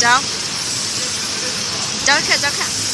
走，走开，走开。